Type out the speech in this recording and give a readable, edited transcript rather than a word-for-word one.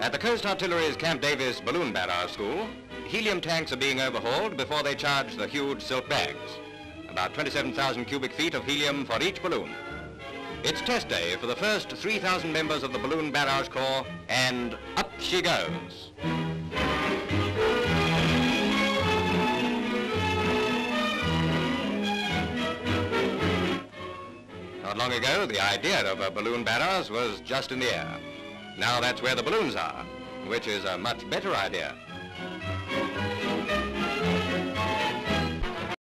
At the Coast Artillery's Camp Davis Balloon Barrage School, helium tanks are being overhauled before they charge the huge silk bags. About 27,000 cubic feet of helium for each balloon. It's test day for the first 3,000 members of the Balloon Barrage Corps, and up she goes. Not long ago, the idea of a balloon barrage was just in the air. Now that's where the balloons are, which is a much better idea.